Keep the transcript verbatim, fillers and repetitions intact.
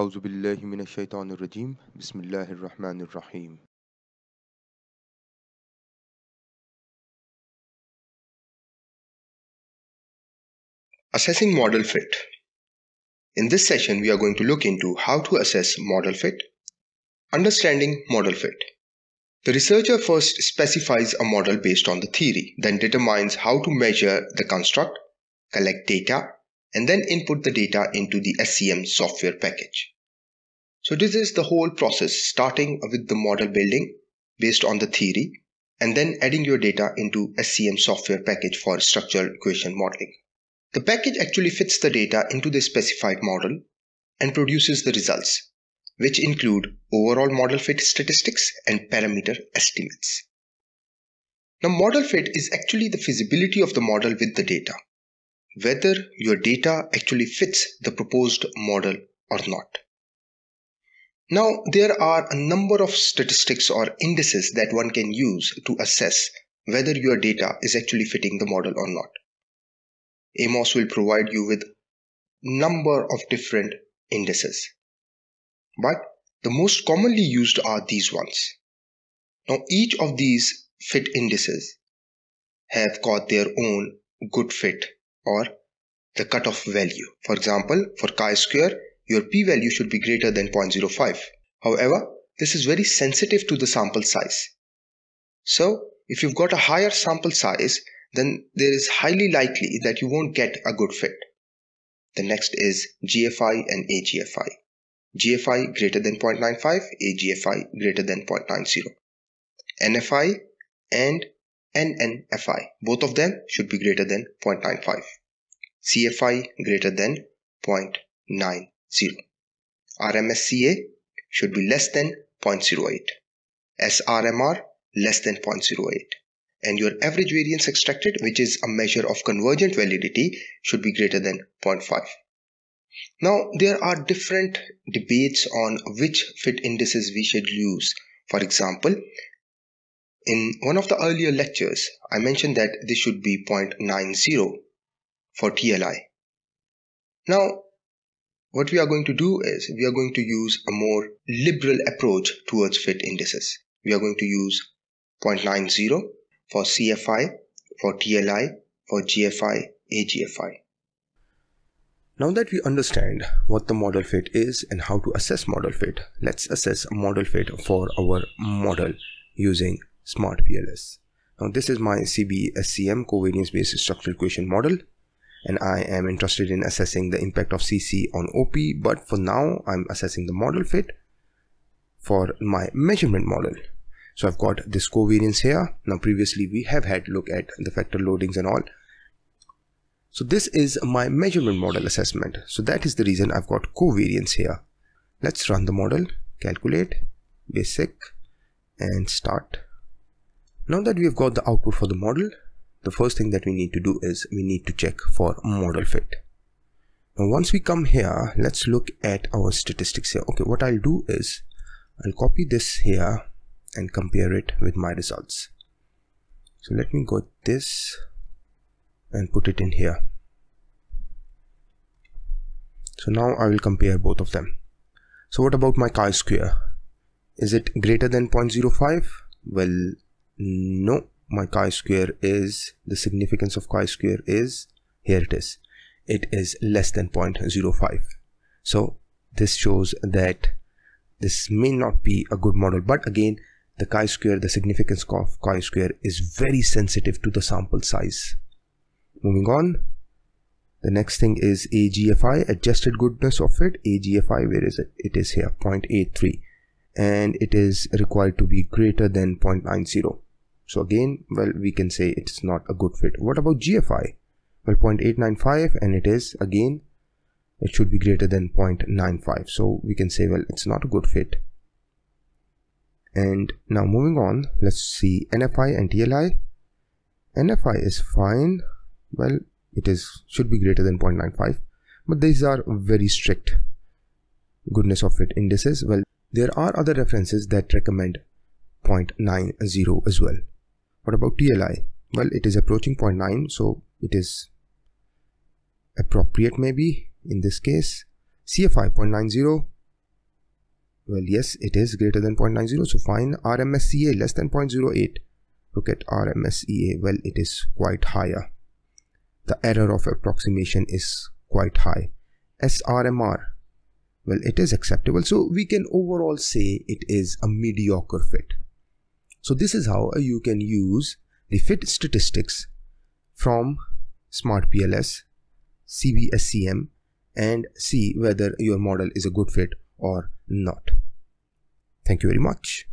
أعوذ بالله من الشيطان الرجيم بسم الله الرحمن الرحيم Assessing model fit. In this session we are going to look into how to assess model fit. Understanding model fit. The researcher first specifies a model based on the theory, then determines how to measure the construct, collect data, and then input the data into the S E M software package. So this is the whole process, starting with the model building based on the theory and then adding your data into S E M software package for structural equation modeling. The package actually fits the data into the specified model and produces the results, which include overall model fit statistics and parameter estimates. Now, model fit is actually the feasibility of the model with the data, whether your data actually fits the proposed model or not. Now, there are a number of statistics or indices that one can use to assess whether your data is actually fitting the model or not. Amos will provide you with number of different indices, but the most commonly used are these ones. Now, each of these fit indices have got their own good fit or the cutoff value. For example, for chi-square, your p-value should be greater than zero point zero five. However, this is very sensitive to the sample size. So, if you've got a higher sample size, then there is highly likely that you won't get a good fit. The next is G F I and A G F I. G F I greater than zero point nine five, A G F I greater than zero point nine zero. N F I and N N F I, both of them should be greater than zero point nine five. C F I greater than zero point nine zero. R M S E A should be less than zero point zero eight. S R M R less than zero point zero eight. And your average variance extracted, which is a measure of convergent validity, should be greater than zero point five. Now, there are different debates on which fit indices we should use. For example, in one of the earlier lectures, I mentioned that this should be zero point nine zero for T L I. Now, what we are going to do is we are going to use a more liberal approach towards fit indices. We are going to use zero point nine zero for C F I, for T L I, for G F I, A G F I. Now that we understand what the model fit is and how to assess model fit, let's assess model fit for our model using Smart P L S. Now this is my C B S C M covariance based structural equation model, and I am interested in assessing the impact of C C on O P, but for now I'm assessing the model fit for my measurement model. So I've got this covariance here. Now previously we have had a look at the factor loadings and all. So this is my measurement model assessment. So that is the reason I've got covariance here. Let's run the model, calculate, basic, and start. Now that we've got the output for the model, the first thing that we need to do is we need to check for model fit. Now once we come here, let's look at our statistics here. Okay, what I'll do is I'll copy this here and compare it with my results. So let me go this and put it in here. So now I will compare both of them. So what about my chi-square? Is it greater than zero point zero five? Well, no, my chi-square is, the significance of chi-square is, here it is. It is less than zero point zero five. So this shows that this may not be a good model, but again, the chi-square, the significance of chi-square is very sensitive to the sample size. Moving on, the next thing is A G F I, adjusted goodness of fit. A G F I, where is it? It is here, zero point eight three. And it is required to be greater than zero point nine zero. So again, well, we can say it's not a good fit. What about G F I? Well, zero point eight nine five, and it is, again, it should be greater than zero point nine five. So we can say, well, it's not a good fit. And now moving on, let's see N F I and T L I. N F I is fine. Well, it is, should be greater than zero point nine five. But these are very strict goodness of fit indices. Well, there are other references that recommend zero point nine zero as well. What about T L I? Well, it is approaching zero point nine, so it is appropriate maybe in this case. C F I, zero point nine zero, Well, yes, it is greater than zero point nine zero. So find R M S E A less than zero point zero eight. Look at R M S E A. Well, it is quite higher. The error of approximation is quite high. S R M R. Well, it is acceptable. So we can overall say it is a mediocre fit. So this is how you can use the fit statistics from Smart P L S, C B S C M, and see whether your model is a good fit or not. Thank you very much.